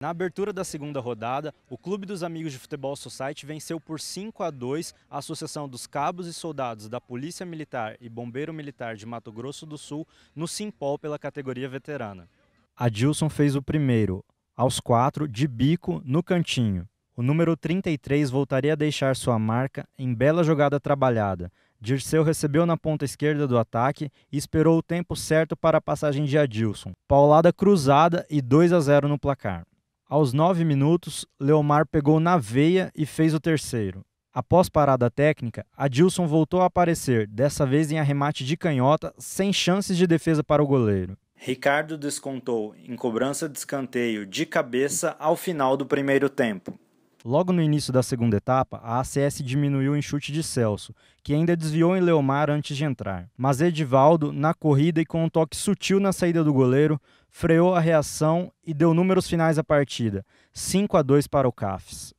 Na abertura da segunda rodada, o Clube dos Amigos de Futebol Society venceu por 5-2 a Associação dos Cabos e Soldados da Polícia Militar e Bombeiro Militar de Mato Grosso do Sul no Simpol pela categoria veterana. Adilson fez o primeiro, aos 4, de bico, no cantinho. O número 33 voltaria a deixar sua marca em bela jogada trabalhada. Dirceu recebeu na ponta esquerda do ataque e esperou o tempo certo para a passagem de Adilson. Paulada cruzada e 2-0 no placar. Aos 9 minutos, Leomar pegou na veia e fez o terceiro. Após parada técnica, Adilson voltou a aparecer, dessa vez em arremate de canhota, sem chances de defesa para o goleiro. Ricardo descontou em cobrança de escanteio de cabeça ao final do primeiro tempo. Logo no início da segunda etapa, a ACS diminuiu em chute de Celso, que ainda desviou em Leomar antes de entrar. Mas Edivaldo, na corrida e com um toque sutil na saída do goleiro, freou a reação e deu números finais à partida, 5-2 para o CAFS.